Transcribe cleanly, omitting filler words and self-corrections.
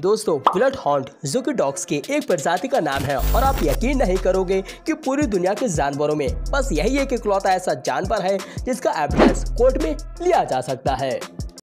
दोस्तों blood hound ज़ूकी dogs के एक प्रजाति का नाम है और आप यकीन नहीं करोगे कि पूरी दुनिया के जानवरों में बस यही एक इकलौता ऐसा जानवर है जिसका एविडेंस कोर्ट में लिया जा सकता है।